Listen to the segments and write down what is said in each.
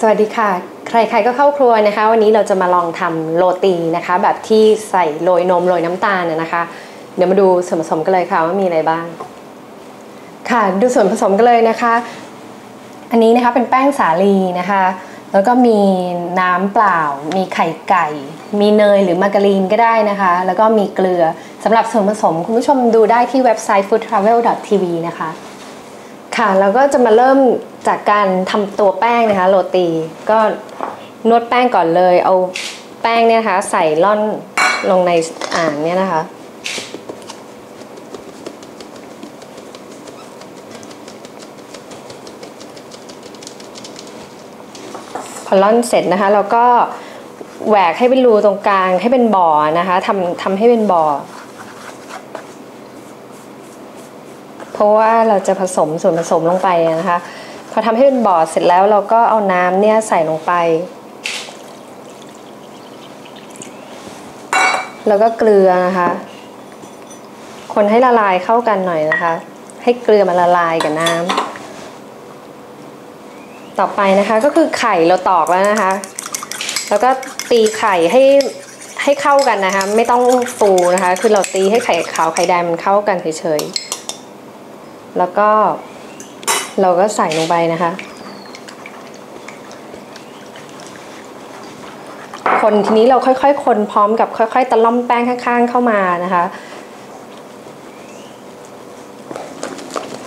สวัสดีค่ะใครๆก็เข้าครัวนะคะวันนี้เราจะมาลองทำโรตีนะคะแบบที่ใส่โรยนมโรยน้ำตาลนะคะเดี๋ยวมาดูส่วนผสมกันเลยค่ะว่ามีอะไรบ้างค่ะดูส่วนผสมกันเลยนะคะอันนี้นะคะเป็นแป้งสาลีนะคะแล้วก็มีน้ำเปล่ามีไข่ไก่มีเนยหรือมาการีนก็ได้นะคะแล้วก็มีเกลือสำหรับส่วนผสมคุณผู้ชมดูได้ที่เว็บไซต์ foodtravel.tv นะคะค่ะแล้วก็จะมาเริ่มจากการทำตัวแป้งนะคะโรตีก็นวดแป้งก่อนเลยเอาแป้งเนี่ยนะคะใส่ร่อนลงในอ่างเนี่ยนะคะพอร่อนเสร็จนะคะเราก็แหวกให้เป็นรูตรงกลางให้เป็นบ่อนะคะทำให้เป็นบ่อเพราะว่าเราจะผสมส่วนผสมลงไปนะคะพอทำให้เป็นบ่อเสร็จแล้วเราก็เอาน้ำเนี่ยใส่ลงไปแล้วก็เกลือนะคะคนให้ละลายเข้ากันหน่อยนะคะให้เกลือมันละลายกับน้ำต่อไปนะคะก็คือไข่เราตอกแล้วนะคะแล้วก็ตีไข่ให้เข้ากันนะคะไม่ต้องฟูนะคะคือเราตีให้ไข่ขาวไข่แดงมันเข้ากันเฉยๆแล้วก็เราก็ใส่ลงไปนะคะคนทีนี้เราค่อยๆคนพร้อมกับค่อยๆตะล่อมแป้งข้างๆเข้ามานะคะ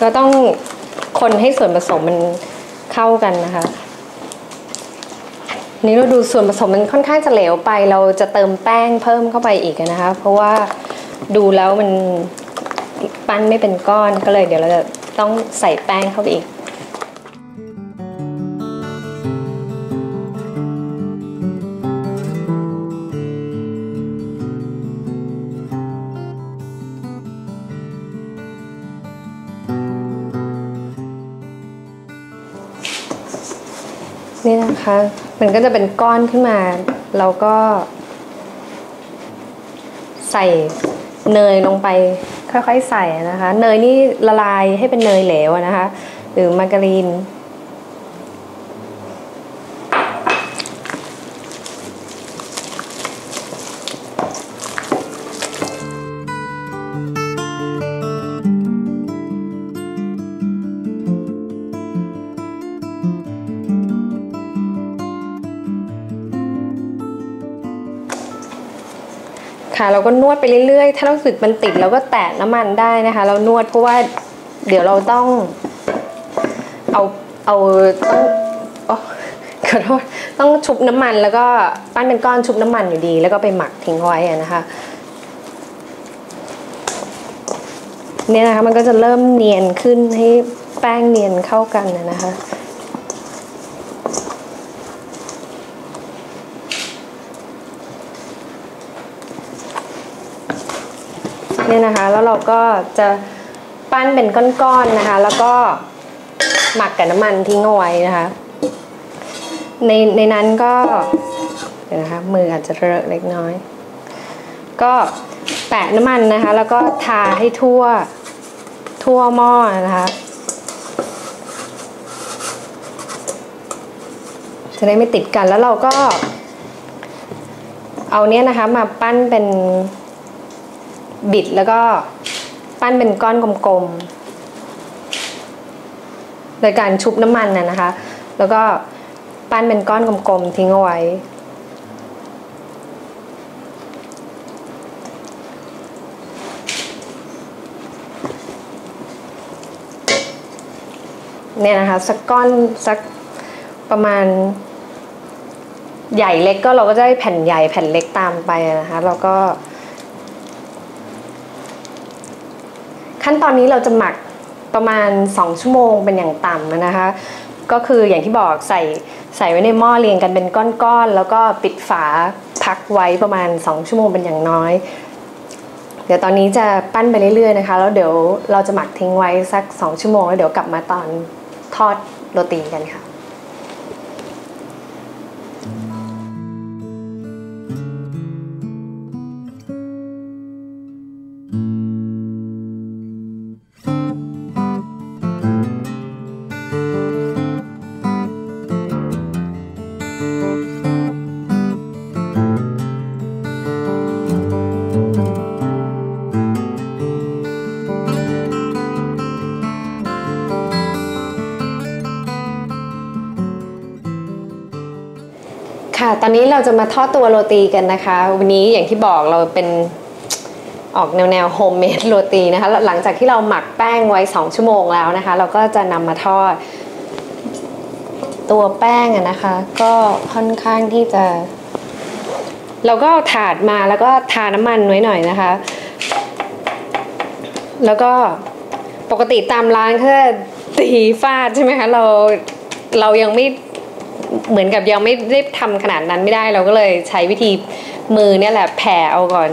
ก็ต้องคนให้ส่วนผสมมันเข้ากันนะคะนี่เราดูส่วนผสมมันค่อนข้างจะเหลวไปเราจะเติมแป้งเพิ่มเข้าไปอีกนะคะเพราะว่าดูแล้วมันปั้นไม่เป็นก้อนก็เลยเดี๋ยวเราจะต้องใส่แป้งเข้าไปอีกนี่นะคะมันก็จะเป็นก้อนขึ้นมาเราก็ใส่เนยลงไปค่อยๆใส่นะคะเนยนี่ละลายให้เป็นเนยเหลวนะคะหรือมาการีนเราก็นวดไปเรื่อยๆถ้าเราสึกมันติดเราก็แตะน้ำมันได้นะคะเรานวดเพราะว่าเดี๋ยวเราต้องขอโทษต้องชุบน้ำมันแล้วก็ปั้นเป็นก้อนชุบน้ำมันอยู่ดีแล้วก็ไปหมักทิ้งไว้นะคะเนี่ยนะคะมันก็จะเริ่มเนียนขึ้นให้แป้งเนียนเข้ากันนะคะเนี่ยนะคะแล้วเราก็จะปั้นเป็นก้อนๆนะคะแล้วก็หมักกับน้ำมันทิ้งเอาไว้นะคะในนั้นก็เดี๋ยวนะคะมืออาจจะเลอะเล็กน้อยก็แปะน้ำมันนะคะแล้วก็ทาให้ทั่วหม้อนะคะจะได้ไม่ติดกันแล้วเราก็เอาเนี่ยนะคะมาปั้นเป็นบิดแล้วก็ปั้นเป็นก้อนกลมๆโดยการชุบน้ำมันนะคะแล้วก็ปั้นเป็นก้อนกลมๆทิ้งเอาไว้เนี่ยนะคะสักก้อนสักประมาณใหญ่เล็กก็เราก็จะได้แผ่นใหญ่แผ่นเล็กตามไปนะคะแล้วก็ขั้นตอนนี้เราจะหมักประมาณ2ชั่วโมงเป็นอย่างต่ำนะคะก็คืออย่างที่บอกใส่ไว้ในหม้อเรียงกันเป็นก้อนๆแล้วก็ปิดฝาพักไว้ประมาณ2ชั่วโมงเป็นอย่างน้อยเดี๋ยวตอนนี้จะปั้นไปเรื่อยๆนะคะแล้วเดี๋ยวเราจะหมักทิ้งไว้สัก2ชั่วโมงแล้วเดี๋ยวกลับมาตอนทอดโรตีกันค่ะ ตอนนี้เราจะมาทอดตัวโรตีกันนะคะวันนี้อย่างที่บอกเราเป็นออกแนวโฮมเมดโรตีนะคะหลังจากที่เราหมักแป้งไว้2ชั่วโมงแล้วนะคะเราก็จะนำมาทอดตัวแป้งนะคะก็ค่อนข้างที่จะเราก็เอาถาดมาแล้วก็ทาน้ำมันไว้หน่อยนะคะแล้วก็ปกติตามร้านก็ตีฟาดใช่ไหมคะเรายังไม่เหมือนกับยังไม่ได้ทำขนาดนั้นไม่ได้เราก็เลยใช้วิธีมือเนี่ยแหละแผ่เอาก่อน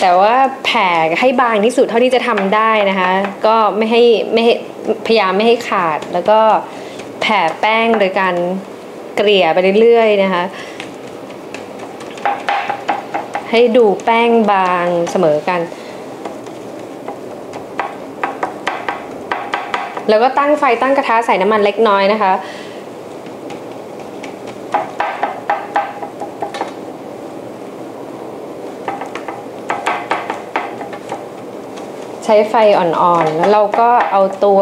แต่ว่าแผ่ให้บางที่สุดเท่าที่จะทำได้นะคะก็ไม่ให้พยายามไม่ให้ขาดแล้วก็แผ่แป้งโดยการเกลี่ยไปเรื่อยๆนะคะให้ดูแป้งบางเสมอกันแล้วก็ตั้งไฟตั้งกระทะใส่น้ำมันเล็กน้อยนะคะใช้ไฟอ่อนๆแล้วเราก็เอาตัว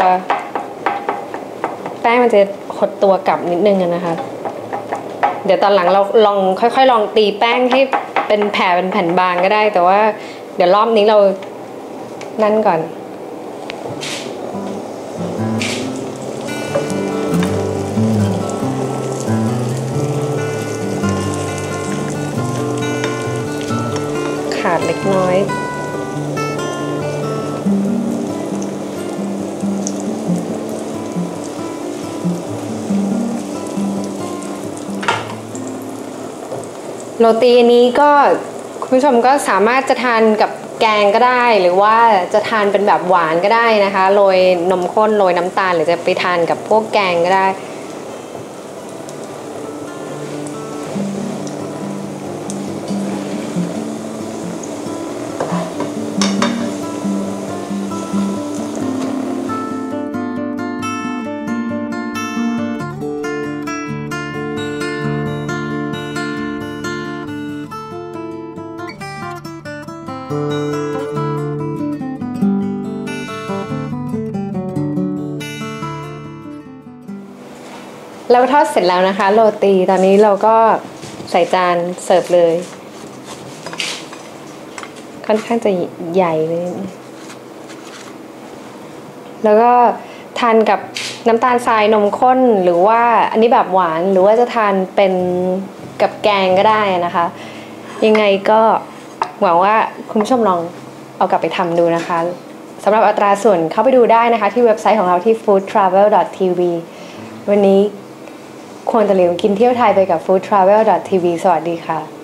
แป้งมันจะหดตัวกลับนิดนึงนะคะเดี๋ยวตอนหลังเราลองค่อยๆลองตีแป้งให้เป็นแผ่เป็นแผ่นบางก็ได้แต่ว่าเดี๋ยวรอบนี้เรานั่นก่อนขาดเล็กน้อยโรตีนี้ก็คุณผู้ชมก็สามารถจะทานกับแกงก็ได้หรือว่าจะทานเป็นแบบหวานก็ได้นะคะโรยนมข้นโรยน้ำตาลหรือจะไปทานกับพวกแกงก็ได้เราทอดเสร็จแล้วนะคะโรตีตอนนี้เราก็ใส่จานเสิร์ฟเลยค่อนข้างจะใหญ่เลยแล้วก็ทานกับน้ำตาลทรายนมข้นหรือว่าอันนี้แบบหวานหรือว่าจะทานเป็นกับแกงก็ได้นะคะยังไงก็หวังว่าคุณผู้ชมลองเอากลับไปทำดูนะคะสำหรับอัตราส่วนเข้าไปดูได้นะคะที่เว็บไซต์ของเราที่ foodtravel.tv วันนี้ควรจะเรียนกินเที่ยวไทยไปกับ foodtravel.tv สวัสดีค่ะ